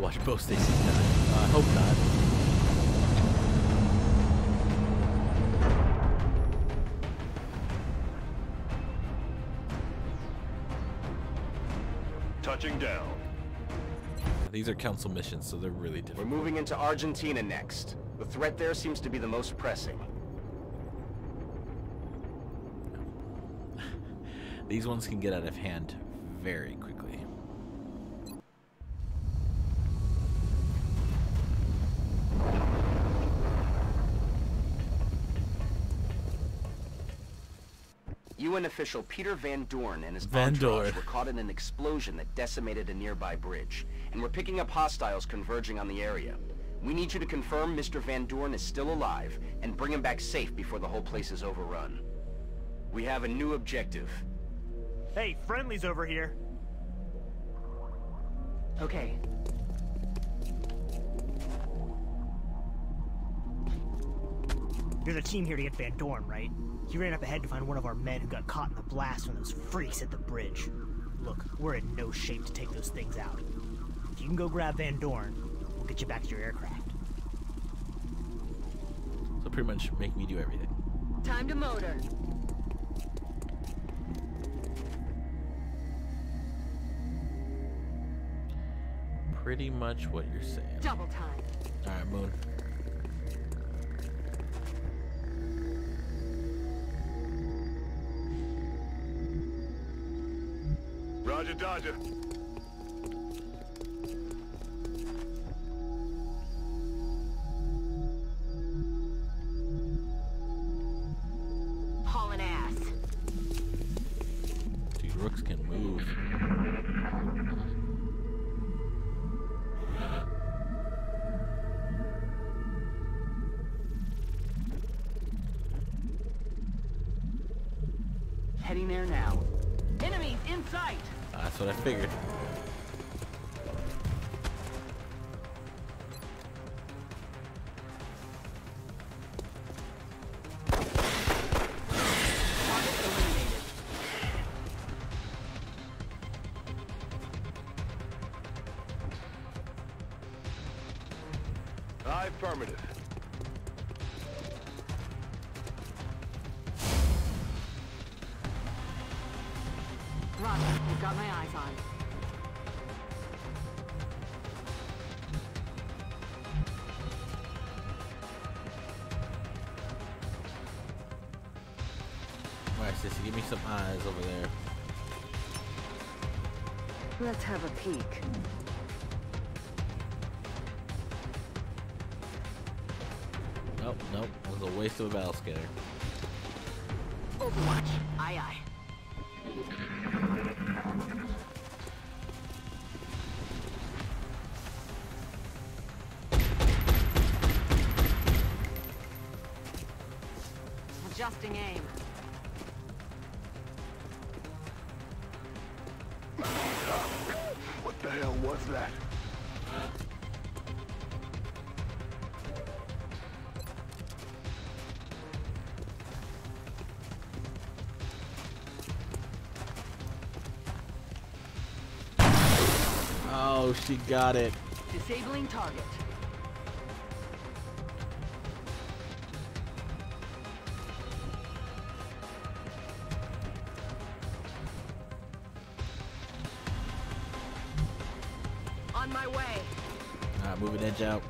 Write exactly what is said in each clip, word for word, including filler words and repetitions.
Watch both stations die. I hope not. Touching down. These are council missions, so they're really difficult. We're moving into Argentina next. The threat there seems to be the most pressing. These ones can get out of hand very quickly. U N official Peter Van Dorn and his Van entourage Dorn. were caught in an explosion that decimated a nearby bridge, and we're picking up hostiles converging on the area. We need you to confirm Mister Van Dorn is still alive and bring him back safe before the whole place is overrun. We have a new objective. Hey, friendly's over here. Okay. You're the team here to get Van Dorn, right? He ran up ahead to find one of our men who got caught in the blast from those freaks at the bridge. Look, we're in no shape to take those things out. If you can go grab Van Dorn, we'll get you back to your aircraft. So pretty much make me do everything. Time to motor. Pretty much what you're saying. Double time. All right, moon. Roger, Dodger. Hauling ass. Dude, rooks can move. Heading there now. Enemies in sight. That's what I figured. I affirmative. Roger, I've got my eyes on. Alright, sissy, give me some eyes over there. Let's have a peek. Nope, nope. It was a waste of a battle scanner. Overwatch. Aye, aye. Adjusting aim. What the hell was that? Oh, she got it. Disabling target. On my way. All right, moving edge out.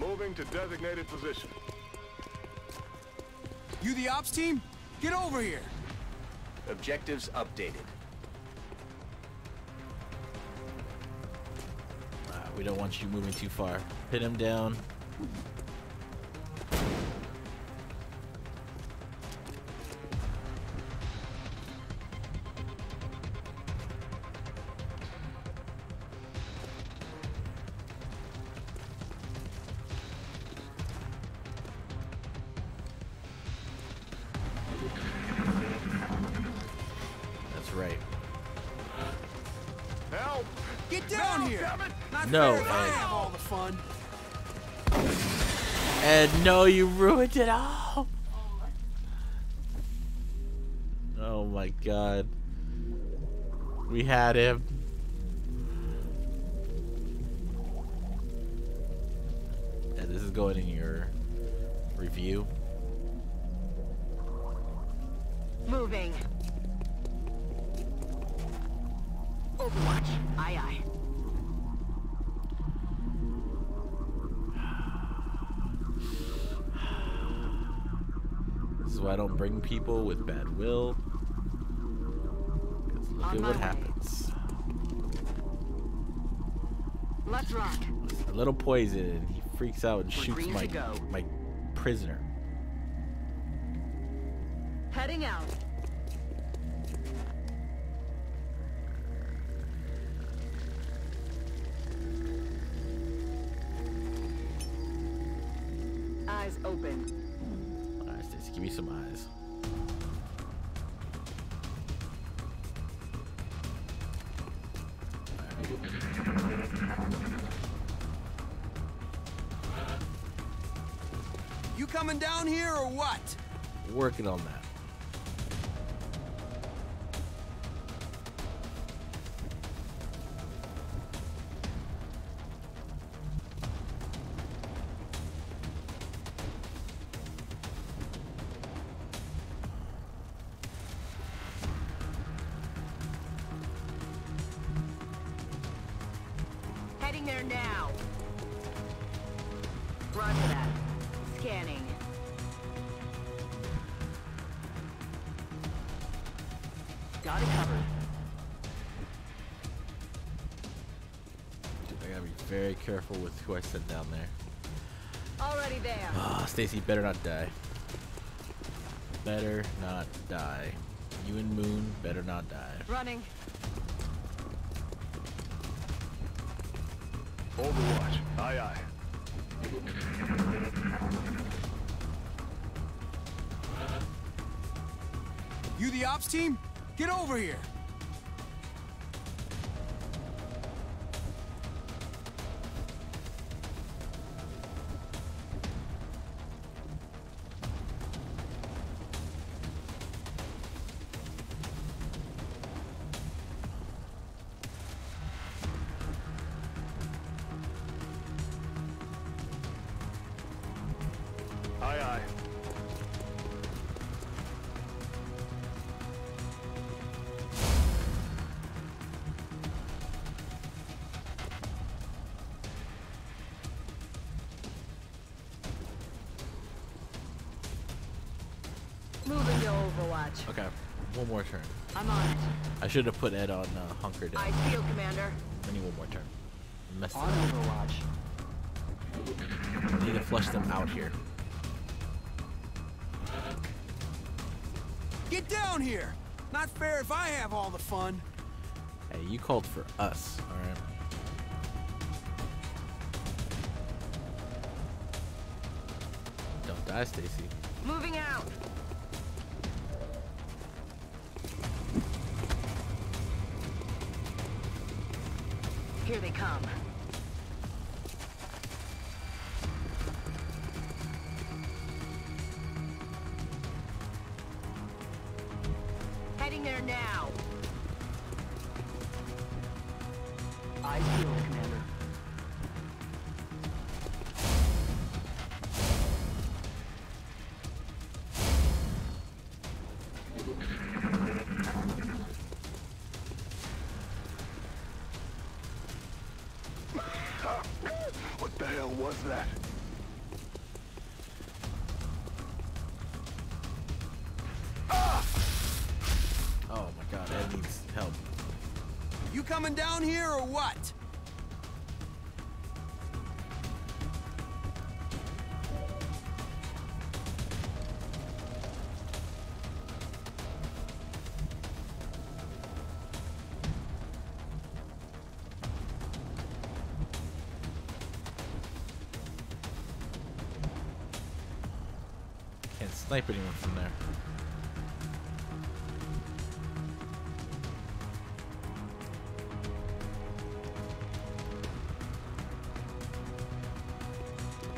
Moving to designated position. You the ops team? Get over here. Objectives updated. Uh, we don't want you moving too far. Pin him down. Right. Help! Get down no, here! Not no, I have all the fun. And no, you ruined it all. Oh my god. We had him. And yeah, this is going in your review. Moving. Overwatch. Aye aye. This is why I don't bring people with bad will. Because look at what happens. Let's rock. A little poison and he freaks out and shoots my my prisoner. Heading out. Eyes open. Alright, Stacey, give me some eyes. You coming down here or what? Working on that. There now. Roger that. Scanning. Got it covered. I gotta be very careful with who I sent down there. Already there. Ah, oh, Stacey, better not die. Better not die. You and Moon better not die. Running. Overwatch, aye aye. You the ops team? Get over here. Moving to Overwatch. Okay, one more turn. I'm on it. I should have put Ed on uh, Hunker down. I feel, Commander. I need one more turn. Messed on up. Overwatch. I need to flush them out here. Get down here! Not fair if I have all the fun. Hey, you called for us, alright? Don't die, Stacey. Moving out! Here they come. Heading there now. I feel, Commander. What the hell was that? Ah! Oh my god, Ed needs help. You coming down here or what? Can't snipe anyone from there.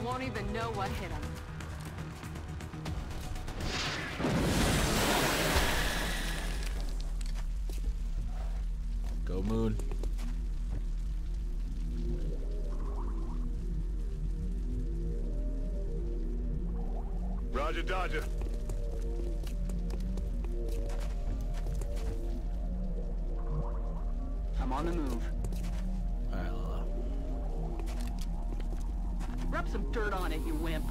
One don't even know what hit him. Go, Moon. Roger, Dodger. I'm on the move. All right, Lola. Rub some dirt on it, you wimp.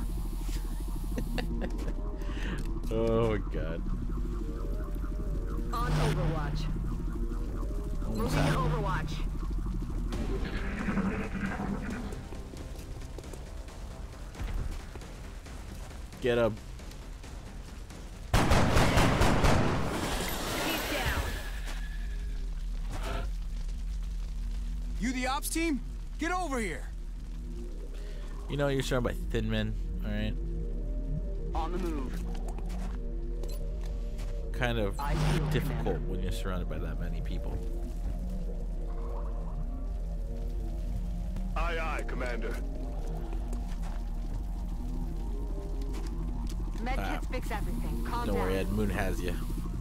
Oh, God. On Overwatch. Moving to Overwatch. Get up. He's down. You the ops team? Get over here. You know you're surrounded by thin men, all right? On the move. Kind of difficult remember. when you're surrounded by that many people. Aye, aye, Commander. Medkits ah. fix everything. Calm Don't down. worry, Ed. Moon has you.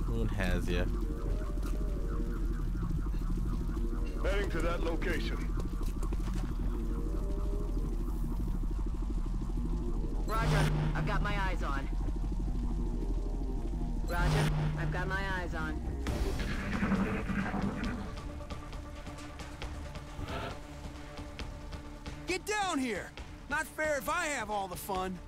Moon has you. Heading to that location. Roger. I've got my eyes on. Roger. I've got my eyes on. Get down here! Not fair if I have all the fun.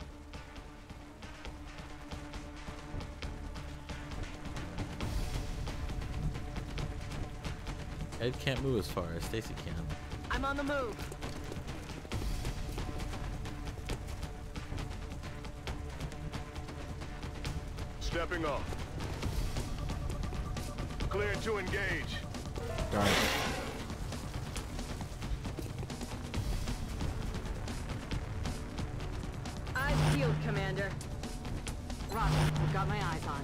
Ed can't move as far as Stacy can. I'm on the move. Stepping off. Clear to engage. Darn it. Eyes peeled, Commander. Roger, I've got my eyes on.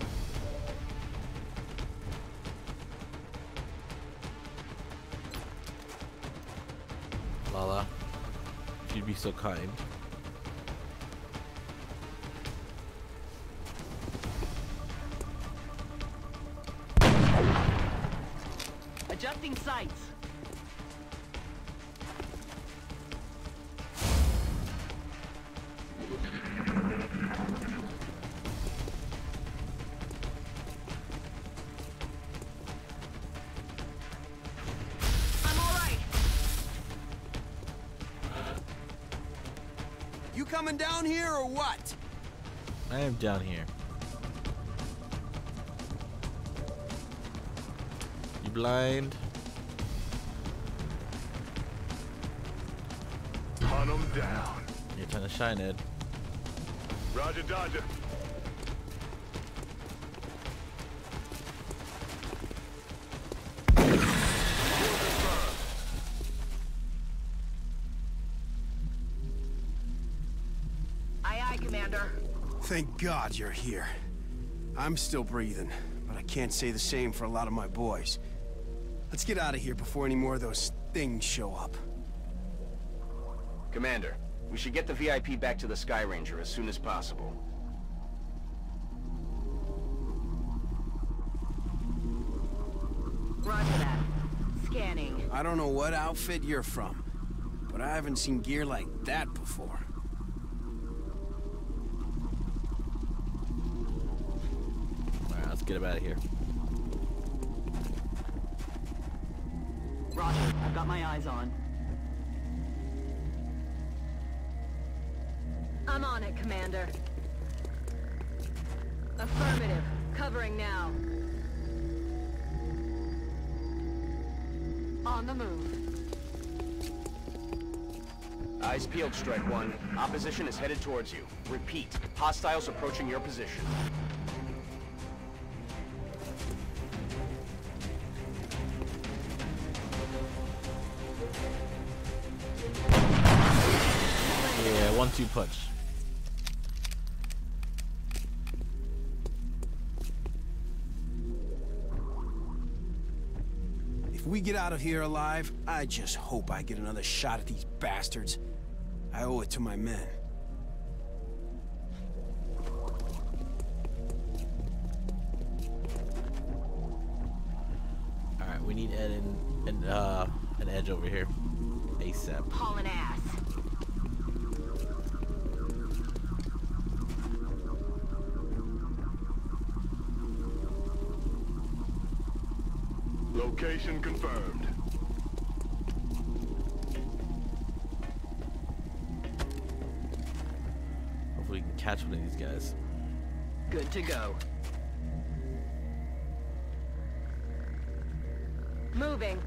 Lala, if you'd be so kind. Adjusting sights. Coming down here or what? I am down here. You blind? Hunt him down. You're trying to shine, Ed. Roger, Dodger. Thank God you're here. I'm still breathing, but I can't say the same for a lot of my boys. Let's get out of here before any more of those things show up. Commander, we should get the V I P back to the Sky Ranger as soon as possible. Roger that. Scanning. I don't know what outfit you're from, but I haven't seen gear like that before. Get him out of here. Roger, I've got my eyes on. I'm on it, Commander. Affirmative. Covering now. On the move. Eyes peeled, Strike One. Opposition is headed towards you. Repeat. Hostiles approaching your position. One-two punch. If we get out of here alive, I just hope I get another shot at these bastards. I owe it to my men. an, uh, an edge over here. ASAP. Hauling ass. Location confirmed. Hopefully we can catch one of these guys. Good to go. Moving.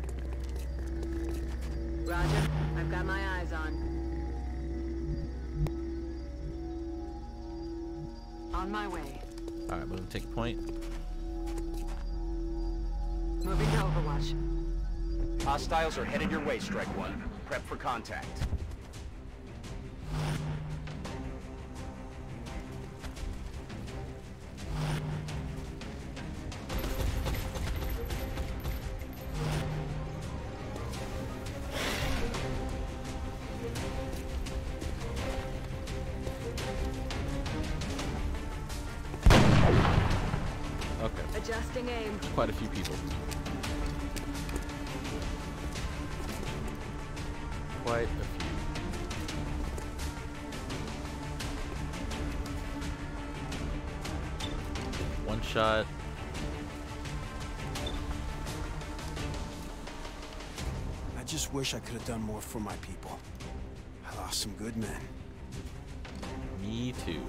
Roger, I've got my eyes on. On my way. Alright, moving to take point. Moving to Overwatch. Hostiles are headed your way, Strike One. Prep for contact. Okay. Adjusting aim. Quite a few people. Quite a few. One shot. I just wish I could have done more for my people. I lost some good men. Me too.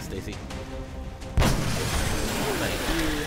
Stacy. Thank you.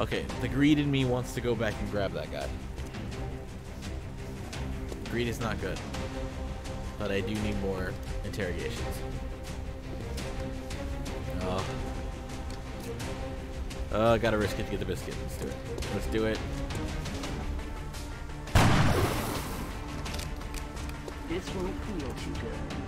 Okay, the greed in me wants to go back and grab that guy. Greed is not good, but I do need more interrogations. Oh, oh, gotta risk it to get the biscuit. Let's do it. Let's do it. This won't feel too good.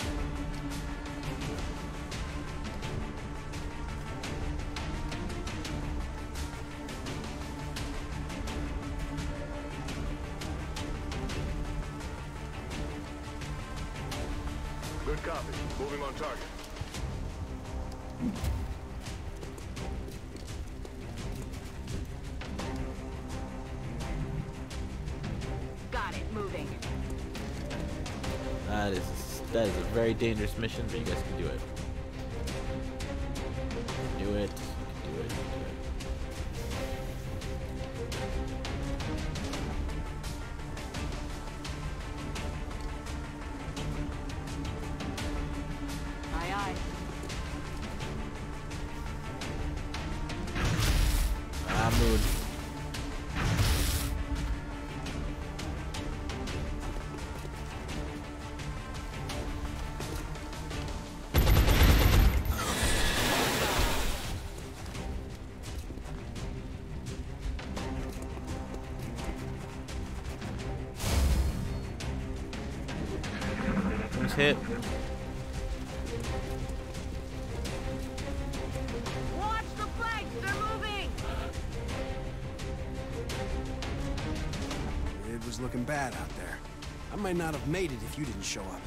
Good copy. Moving on target. Got it. Moving. That is that is a very dangerous mission, but you guys can do it. Do it. Do it. Do it. Hit. Watch the flags, they're moving. It was looking bad out there. I might not have made it if you didn't show up.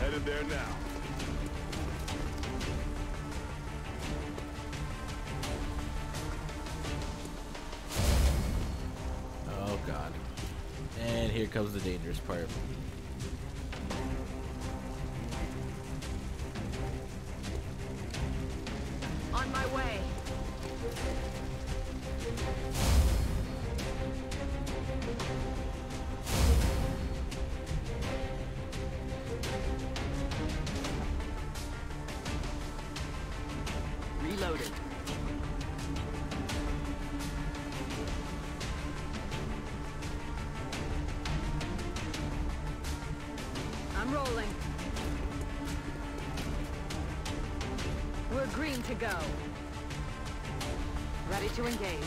Headed there now. Here comes the dangerous part. On my way. Reloaded. I'm rolling. We're green to go. Ready to engage.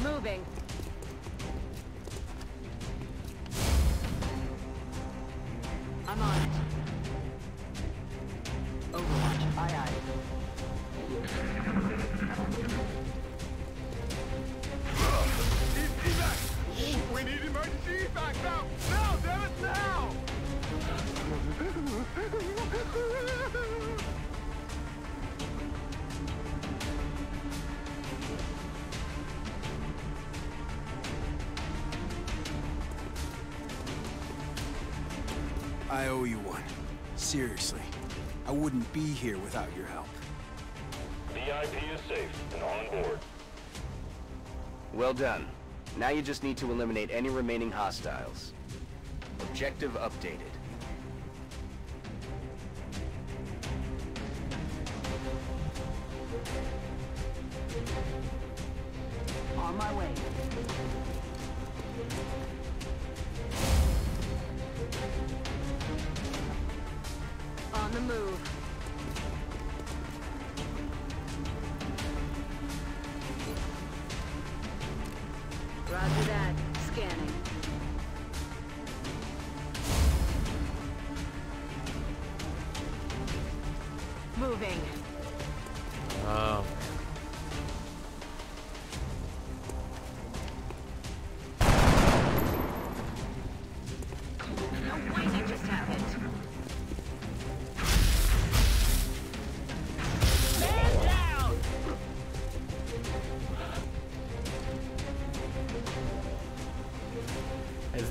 Moving. I'm on it. Overwatch, aye aye. We need emergency back now! Now, damn it, now! I owe you one. Seriously. I wouldn't be here without your help. V I P is safe and on board. Well done. Now you just need to eliminate any remaining hostiles. Objective updated. On my way. On the move. Roger that. Scanning. Moving. Oh.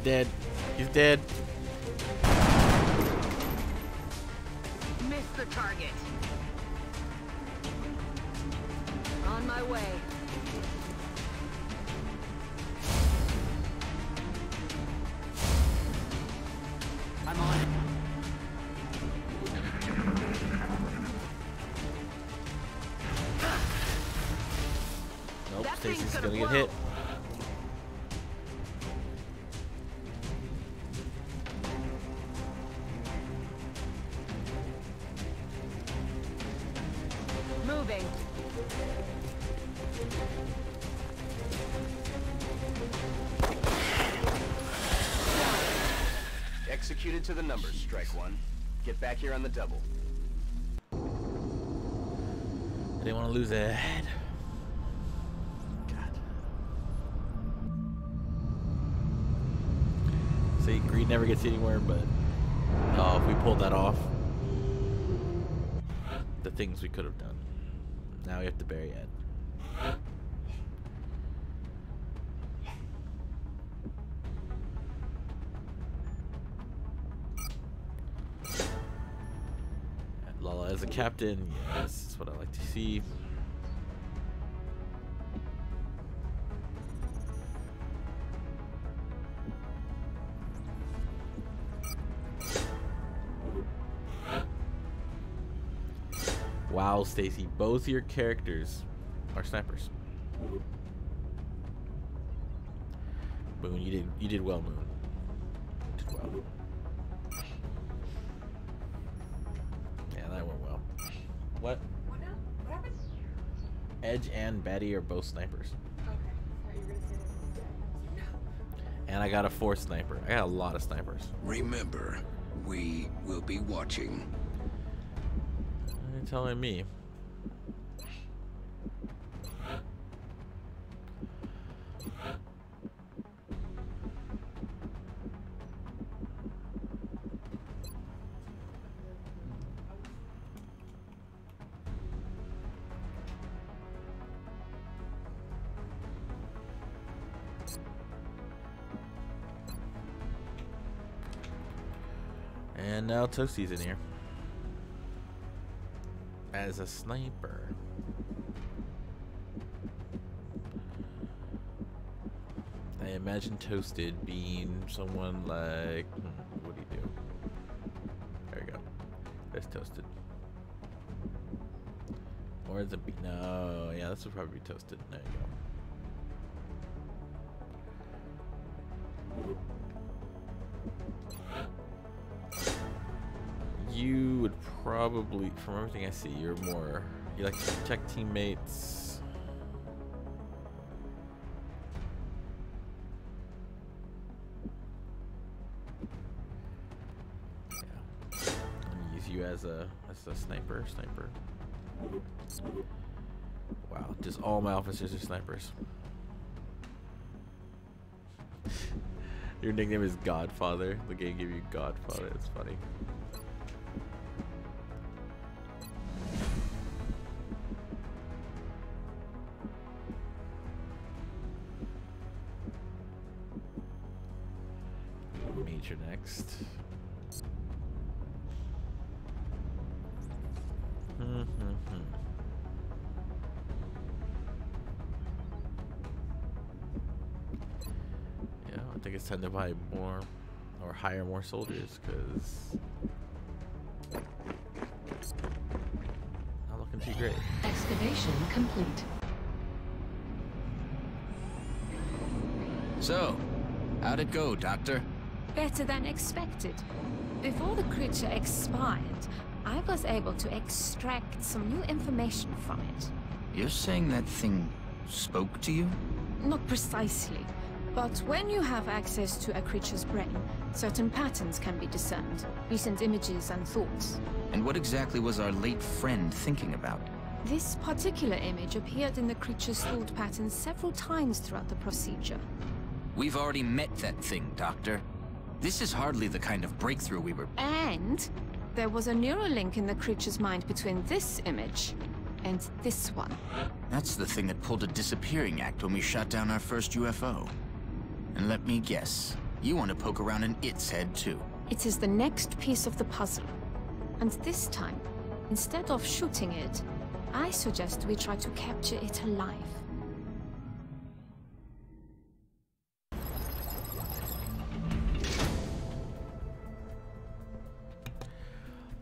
Dead. He's dead. Missed the target. On my way. I'm on it. Nope, Stacy's gonna get hit. Executed to the numbers, strike one. Get back here on the double. I didn't want to lose that. God. See, greed never gets anywhere, but oh, if we pulled that off, the things we could have done. Now we have to bury it. Lala as a captain, yes, this is what I like to see. Wow, Stacy, both your characters are snipers. Moon, you did you did well, Moon. You did well. Yeah, that went well. What? What happened? Edge and Betty are both snipers. Okay. Are you gonna say that? No. And I got a fourth sniper. I got a lot of snipers. Remember, we will be watching. Telling me. And now Toasty's in here as a sniper. I imagine Toasted being someone like, hmm, what do you do? There we go. There's Toasted. Or is it be no? Yeah, this would probably be Toasted. There you go. You would probably, from everything I see, you're more, you like to protect teammates. Yeah. Let me use you as a as a sniper, sniper. Wow, just all my officers are snipers. Your nickname is Godfather. The game gave you Godfather, it's funny. Major next. Hmm, hmm, hmm. Yeah, I think it's time to buy more or hire more soldiers because not looking too great. Excavation complete. So, how'd it go, Doctor? Better than expected. Before the creature expired, I was able to extract some new information from it. You're saying that thing spoke to you? Not precisely, but when you have access to a creature's brain, certain patterns can be discerned, recent images and thoughts. And what exactly was our late friend thinking about? This particular image appeared in the creature's thought patterns several times throughout the procedure. We've already met that thing, Doctor. This is hardly the kind of breakthrough we were... And there was a neural link in the creature's mind between this image and this one. That's the thing that pulled a disappearing act when we shot down our first U F O. And let me guess, you want to poke around in its head too. It is the next piece of the puzzle. And this time, instead of shooting it, I suggest we try to capture it alive.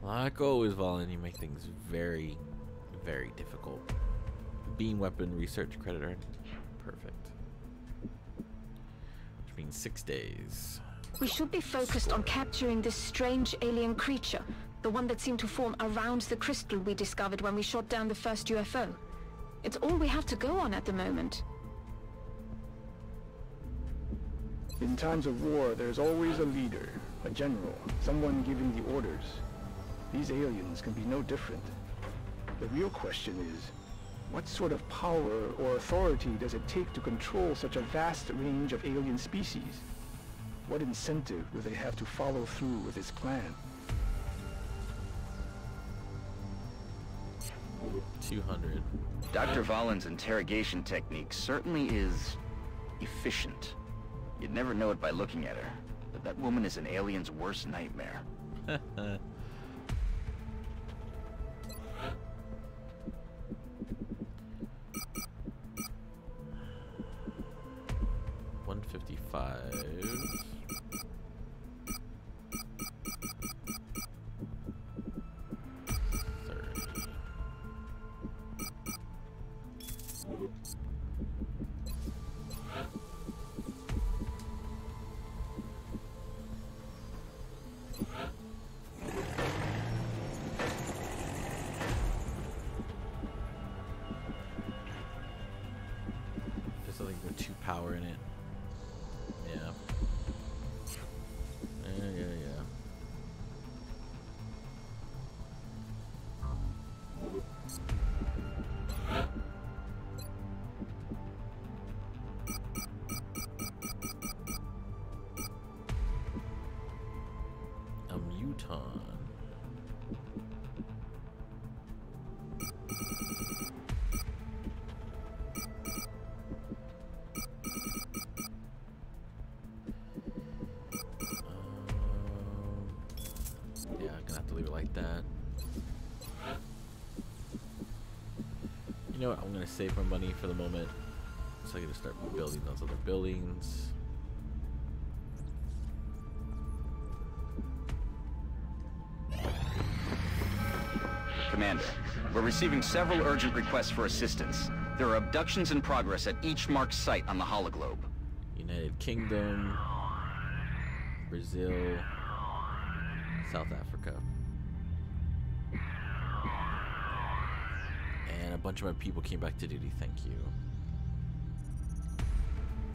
Like always, Valen, you make things very, very difficult. Beam weapon research credit earned. Perfect. Which means six days. We should be focused on capturing this strange alien creature, the one that seemed to form around the crystal we discovered when we shot down the first U F O. It's all we have to go on at the moment. In times of war, there's always a leader, a general, someone giving the orders. These aliens can be no different. The real question is, what sort of power or authority does it take to control such a vast range of alien species? What incentive do they have to follow through with this plan? two hundred. Doctor Valen's interrogation technique certainly is efficient. You'd never know it by looking at her, but that woman is an alien's worst nightmare. one fifty-five. like that. You know what? I'm gonna save my money for the moment, so I can start building those other buildings. Commander, we're receiving several urgent requests for assistance. There are abductions in progress at each marked site on the hologlobe. United Kingdom, Brazil, South Africa. And a bunch of my people came back to duty, thank you.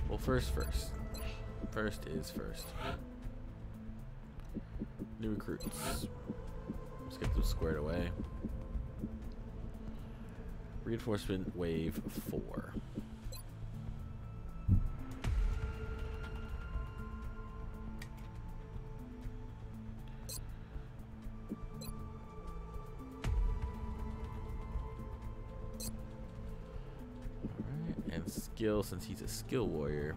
Well, first first. First is first. New recruits. Let's get them squared away. Reinforcement wave four. Alright, and skill, since he's a skill warrior,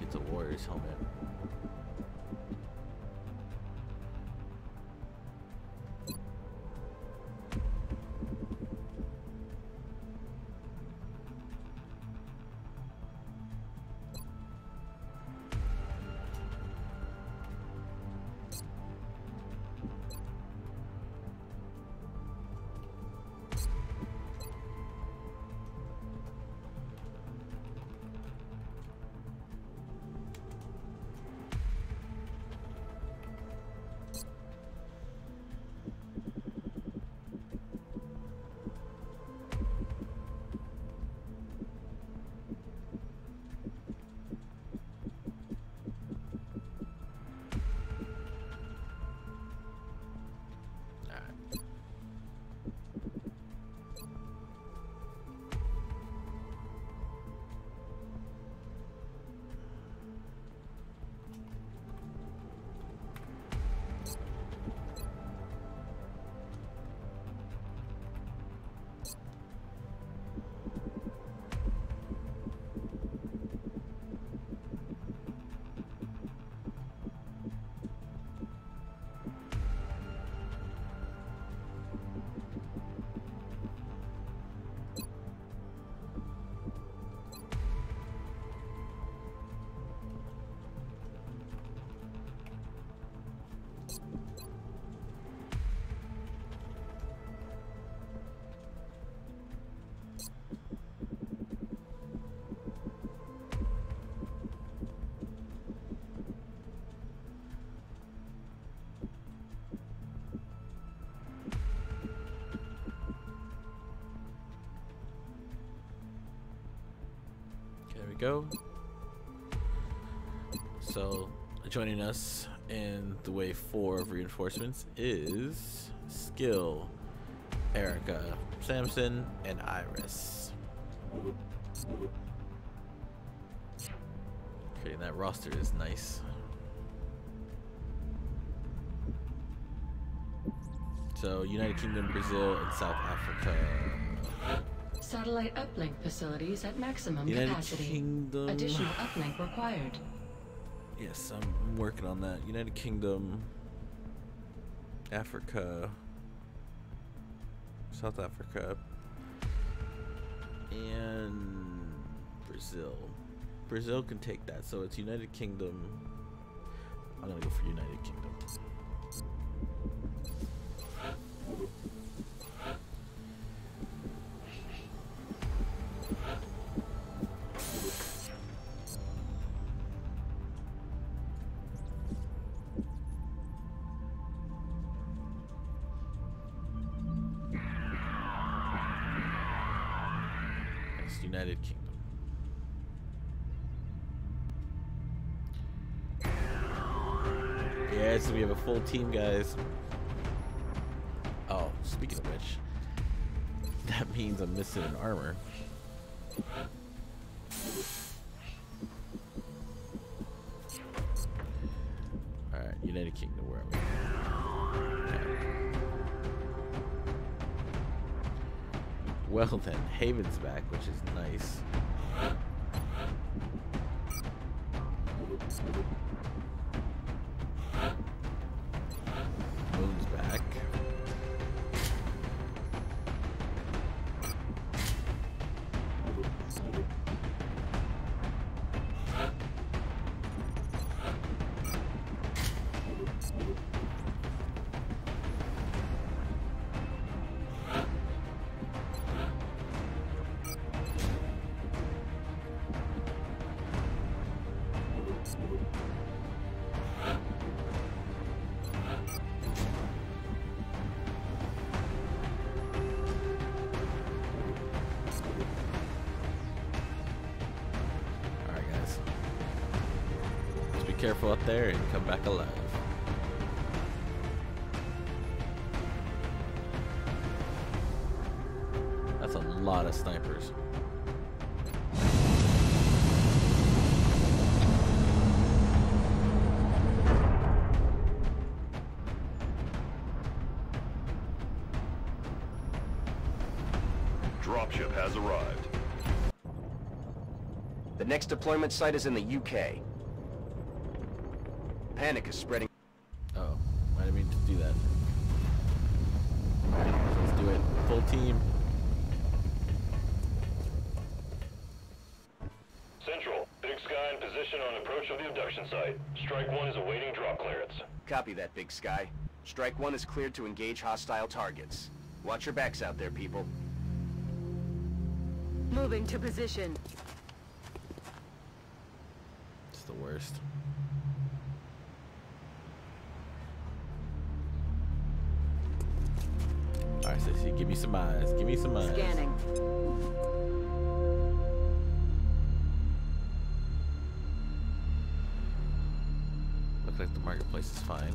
gets a warrior's helmet. Go. So joining us in the wave four of reinforcements is Skill, Erica, Samson, and Iris. Creating that roster is nice. So United Kingdom, Brazil, and South Africa. Satellite uplink facilities at maximum United capacity. Kingdom. Additional uplink required. Yes, I'm working on that. United Kingdom, Africa, South Africa, and Brazil. Brazil can take that, so it's United Kingdom. I'm gonna go for United Kingdom. United Kingdom. Yeah, so we have a full team, guys. Oh, speaking of which, that means I'm missing an armor. Alright, United Kingdom, where are we? Okay. Well then, Haven's back, which is nice. Moon's careful up there and come back alive. That's a lot of snipers. Dropship has arrived. The next deployment site is in the U K. Panic is spreading. Uh-oh. I didn't mean to do that. Let's do it. Full team. Central. Big Sky in position on approach of the abduction site. Strike one is awaiting drop clearance. Copy that, Big Sky. Strike one is cleared to engage hostile targets. Watch your backs out there, people. Moving to position. It's the worst. Alright, so see, give me some eyes. Give me some eyes. Scanning. Looks like the marketplace is fine.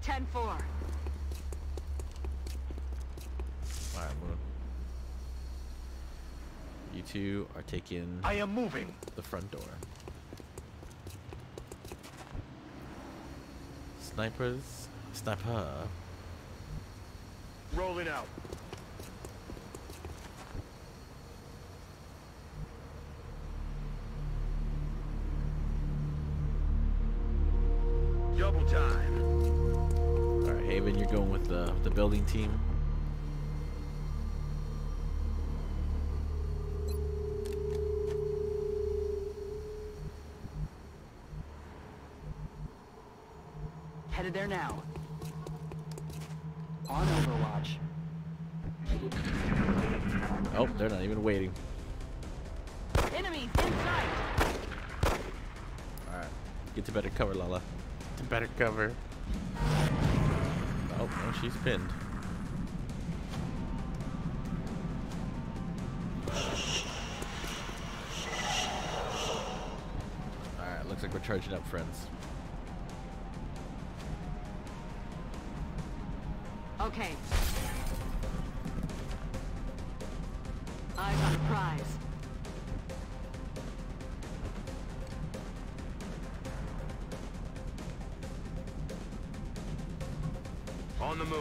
ten four. Alright, move. You two are taking I am moving the front door. Snipers, sniper. Rolling out. Double time. All right, Haven, you're going with the the building team. Headed there now. On Overwatch. Oh, they're not even waiting. Enemies in sight. All right, get to better cover, Lala. To better cover. Oh, no, she's pinned. All right, looks like we're charging up, friends. Okay. Eyes on the prize. On the move.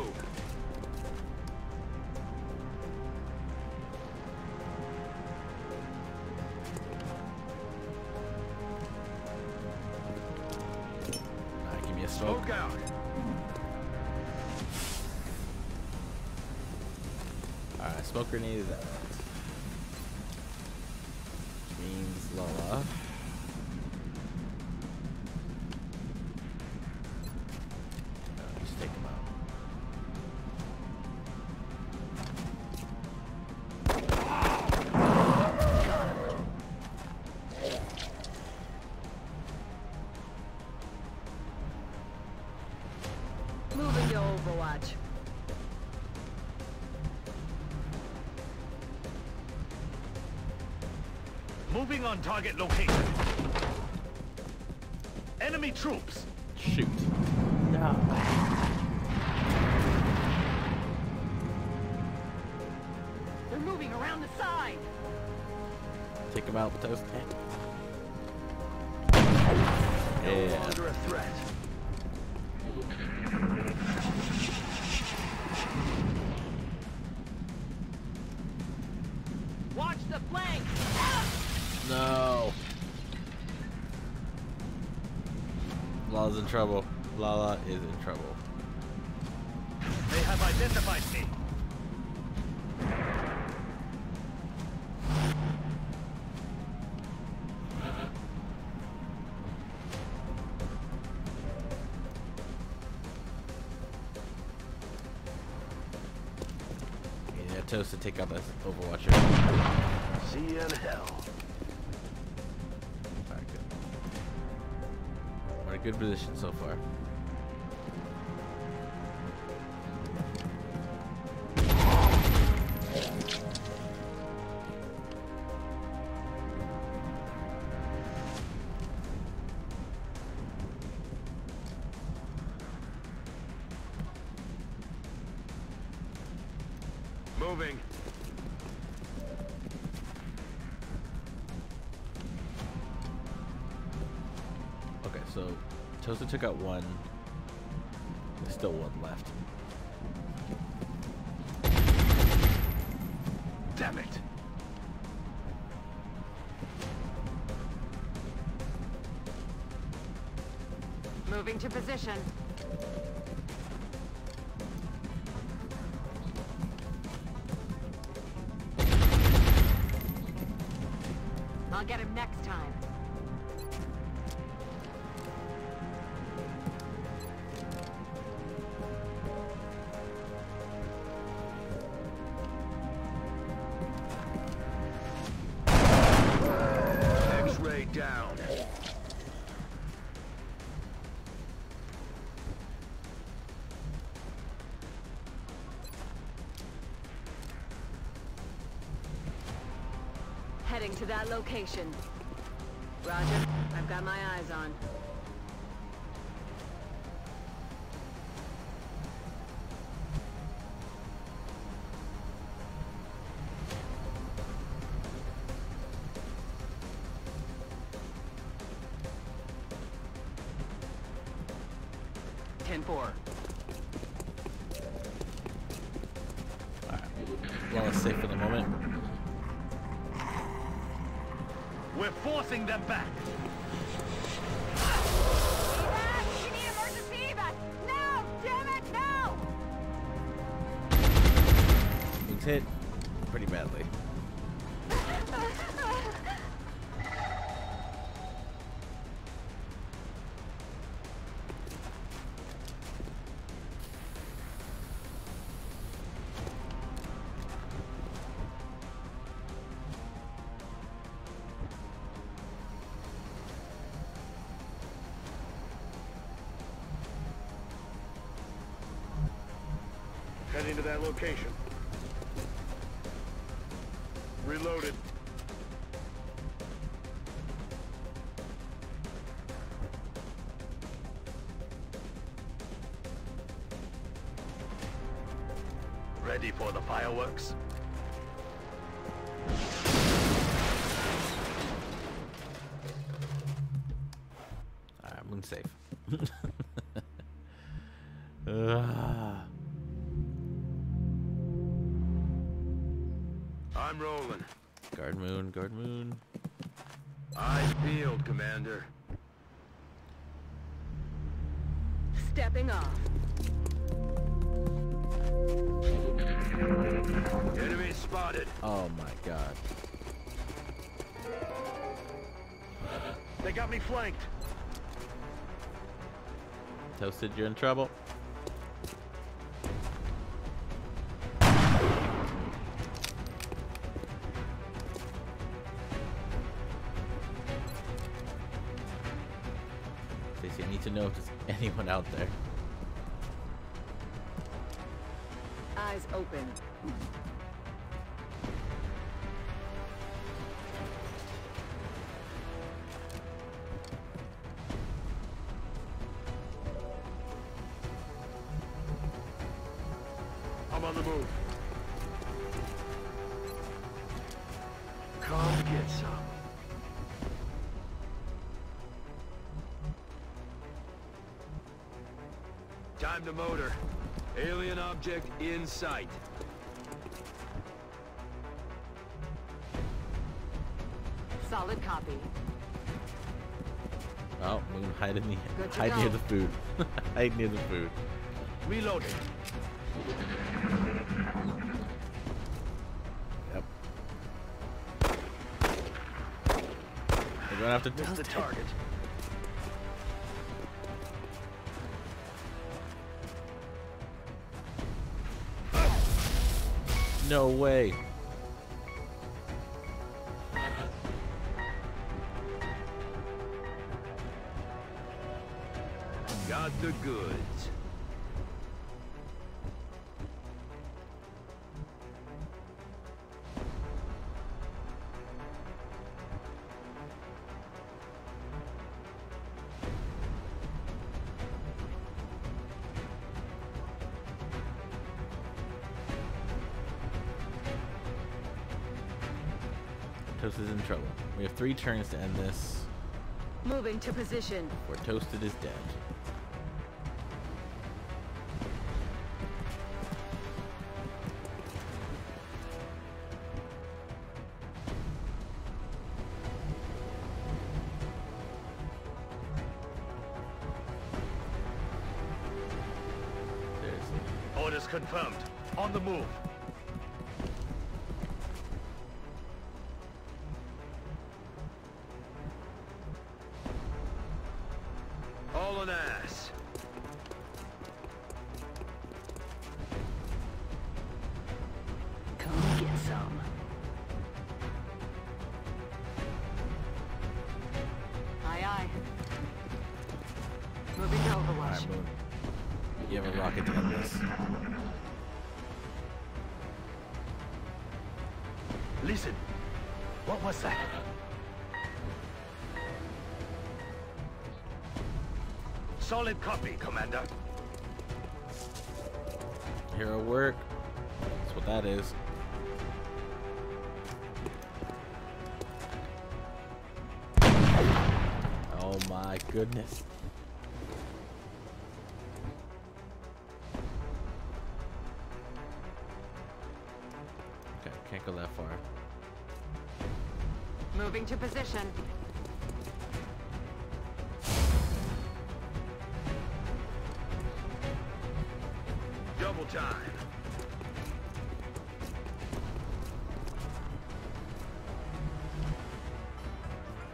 All right, give me a smoke. Smoke out. Alright, smoke grenade is out. Which means Lola. No, just take him out. Moving to Overwatch. Moving on target location. Enemy troops. Shoot. No. They're moving around the side. Take them out with those. No longer a threat. Watch the flank. No. Lala's in trouble. Lala is in trouble. They have identified me. Yeah, that toast to take out that Overwatcher. See you in hell. Good position so far. Yeah. moving. Okay, so Toaster took out one. There's still one left. Damn it. Moving to position. I'll get him next time. X-ray down. Heading to that location. Roger, I've got my eyes on. ten four. All right, well, it's safe for the moment. We're forcing them back. Evac! You need emergency evac! No! Damn it! No! He's hit pretty badly. Heading to that location. Reloaded. Ready for the fireworks? All right, I'm gonna save. uh. I'm rolling. Guard moon, guard moon. Eyes peeled, Commander. Stepping off. Enemy spotted. Oh my god. They got me flanked. Toasted, you're in trouble. I need to know if there's anyone out there. Eyes open. I'm on the move. Come get some. Time to motor. Alien object in sight. Solid copy. Oh, we can hide in the hide near the food. Hide near the food. Reloading. Yep. We're gonna have to test the target. No way. Got the goods. Toasted's in trouble. We have three turns to end this. Moving to position. Where Toasted is dead. Orders confirmed. On the move. All on ass. Come get some. Aye aye. Moving to Overwatch. You have a rocket to end this. Listen, what was that? Solid copy, Commander. Hero work. That's what that is. Oh my goodness. Go that far. Moving to position. Double time.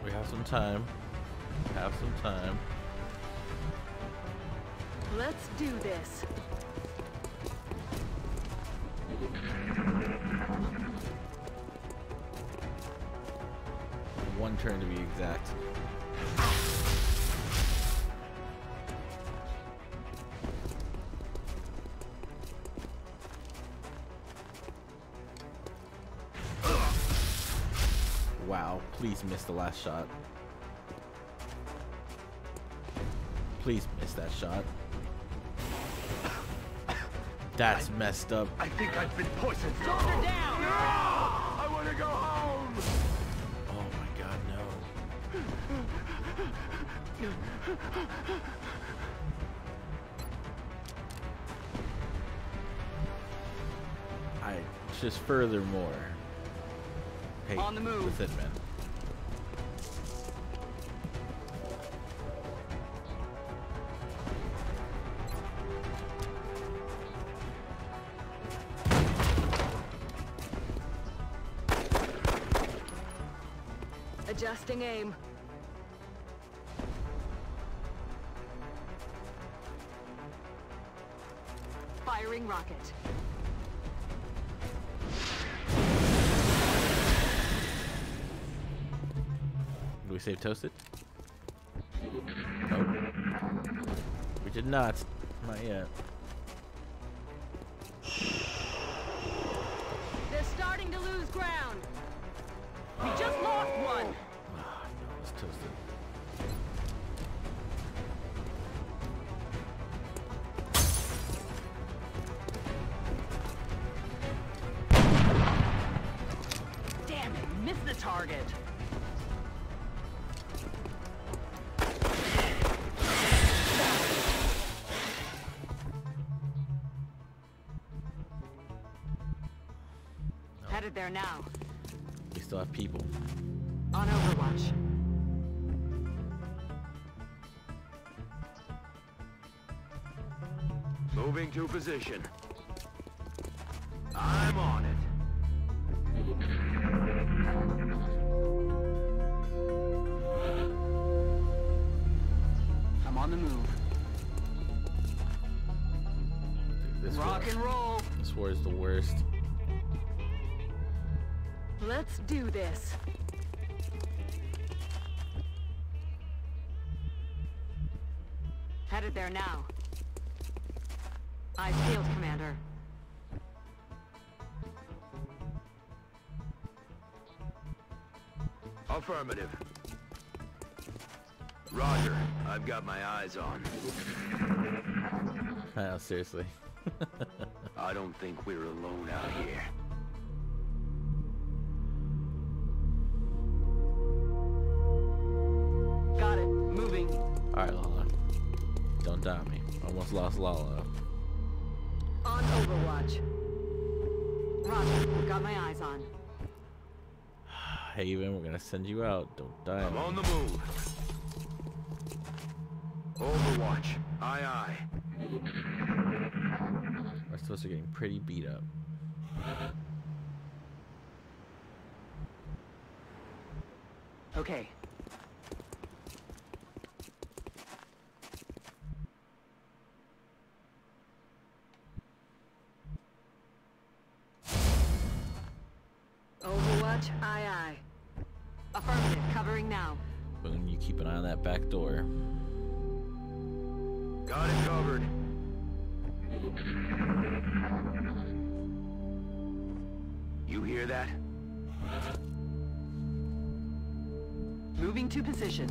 We have some time. Have some time. Let's do this. One turn to be exact. Wow, please miss the last shot. Please miss that shot. That's I, messed up. I think I've been poisoned. Soldier down! No! I want to go home! Oh my god, no. I just furthermore. Hey, on the move. That's it, man. Adjusting aim. Firing rocket. Did we save Toasted? Nope. We did not. Not yet. They're starting to lose ground. We just lost one. Damn it, missed the target. Headed there now. We still have people. On Overwatch. Moving to position. I'm on it. I'm on the move. This rock and roll. This war is the worst. Let's do this. Headed there now. Eyes peeled, Commander. Affirmative. Roger. I've got my eyes on. Oh, seriously. I don't think we're alone out here. Damn me. Almost lost Lala. On Overwatch. Roger, got my eyes on. Haven, we're gonna send you out. Don't die. I'm on the move. Overwatch. Aye aye. We're supposed to be getting pretty beat up. Okay. Overwatch, aye aye. Affirmative, covering now. Boom, you keep an eye on that back door. Got it covered. You hear that? Moving to position.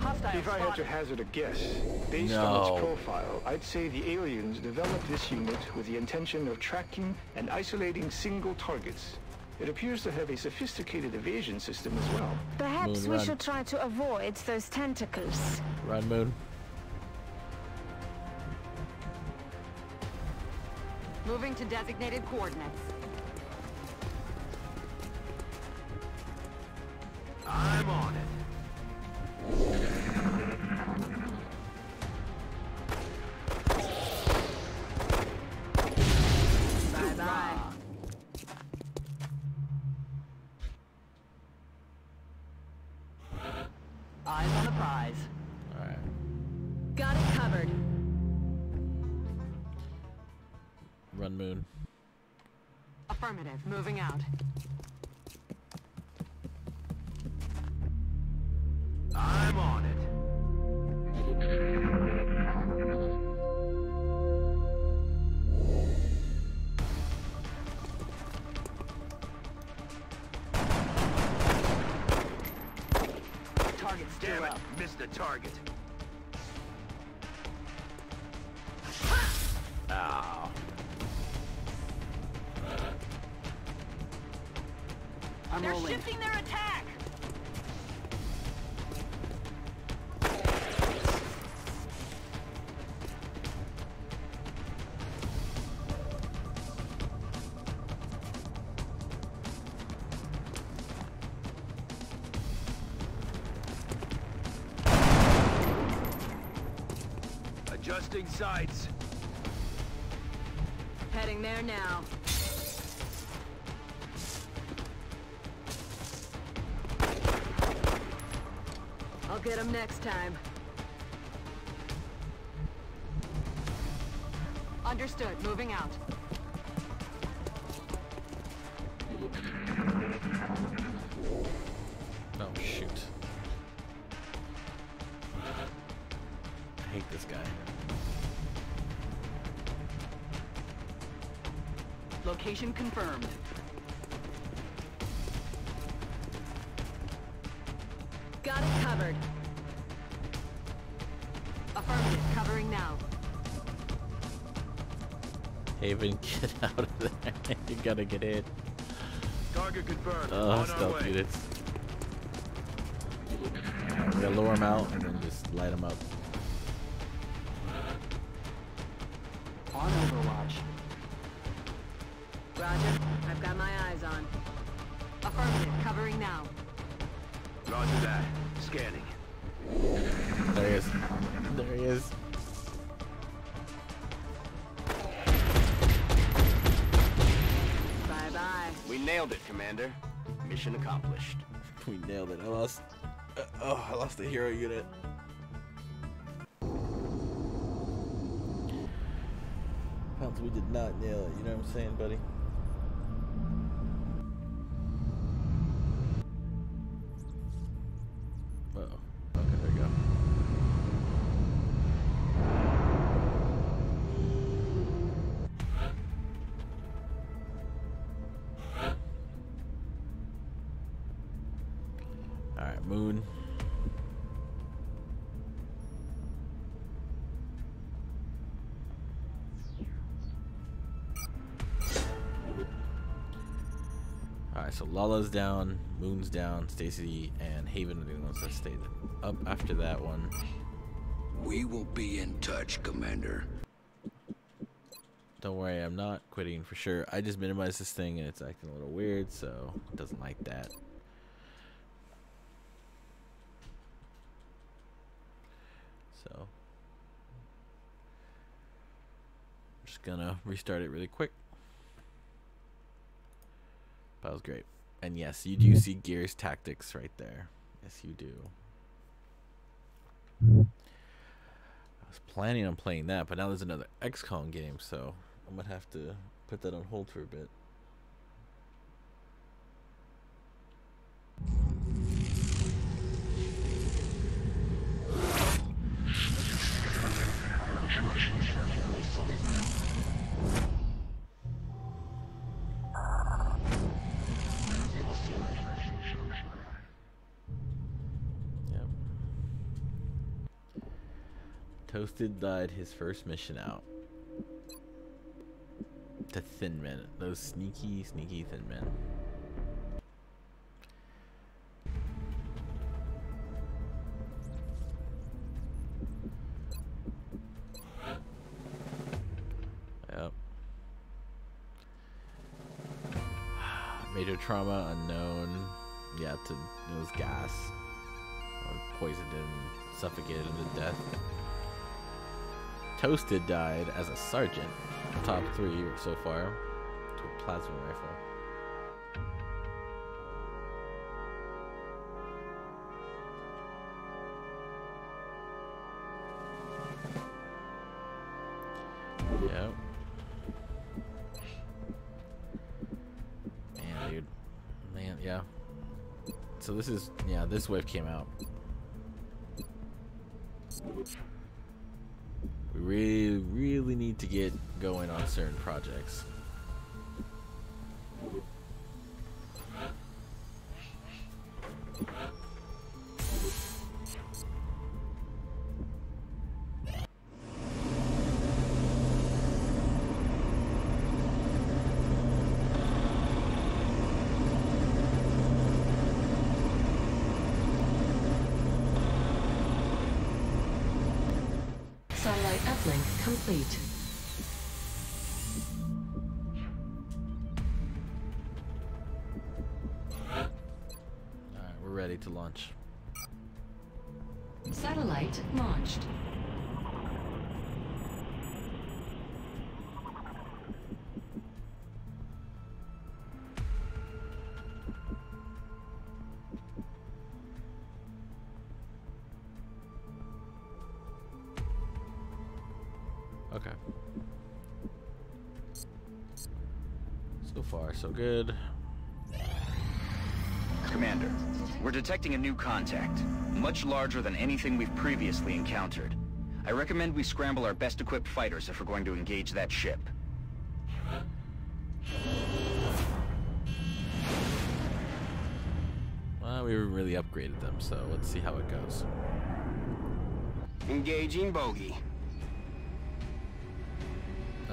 Hostile if I spotted. Had to hazard a guess, based no. on its profile, I'd say the aliens developed this unit with the intention of tracking and isolating single targets. It appears to have a sophisticated evasion system as well. Perhaps moon, we run. should try to avoid those tentacles. Run, Moon. Moving to designated coordinates. I'm on it. Bye bye. Eyes on the prize. All right. Got it covered. Run, Moon. Affirmative. Moving out. I'm on it. Target's damn it. Missed the target. Ow. I'm They're rolling. shifting their attack. Adjusting sights. Heading there now. I'll get him next time. Understood. Moving out. Oh, shoot. I hate this guy. Location confirmed. Got it covered. Affirmative, covering now. Haven, get out of there. You gotta get in. Target confirmed. Oh, stealth units. Right, we gotta lure them out and then just light them up. On Overwatch. Roger, I've got my eyes on. Affirmative, covering now. Roger that. Scanning. There he is. There he is. Bye bye. We nailed it, Commander. Mission accomplished. We nailed it. I lost. Uh, oh, I lost the hero unit. Pounce, we did not nail it. You know what I'm saying, buddy? Moon. Alright, so Lala's down, Moon's down, Stacy and Haven are the ones that stayed up after that one. We will be in touch, Commander. Don't worry, I'm not quitting for sure. I just minimized this thing and it's acting a little weird, so it doesn't like that. So I'm just gonna restart it really quick. That was great. And yes, you do see Gears Tactics right there. Yes, you do. I was planning on playing that, but now there's another X COM game, so I'm gonna have to put that on hold for a bit. Toasted died his first mission out to Thin Men. Those sneaky, sneaky Thin Men. Yep. Major trauma unknown. Yeah, to, it was gas. Poisoned him, suffocated him to death. Toasted died as a sergeant, top three so far, to a plasma rifle. Yep. Man, dude. Man, yeah. So this is, yeah, this wave came out. We really, really need to get going on certain projects. Okay. So far, so good. Commander, we're detecting a new contact, much larger than anything we've previously encountered. I recommend we scramble our best equipped fighters if we're going to engage that ship. Well, we really upgraded them, so let's see how it goes. Engaging bogey.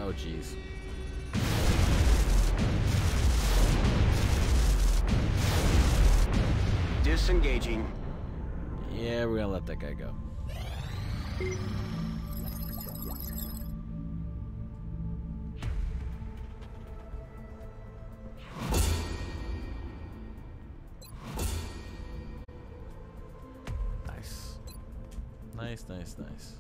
Oh, jeez. Disengaging. Yeah, we're gonna let that guy go. Nice. Nice, nice, nice.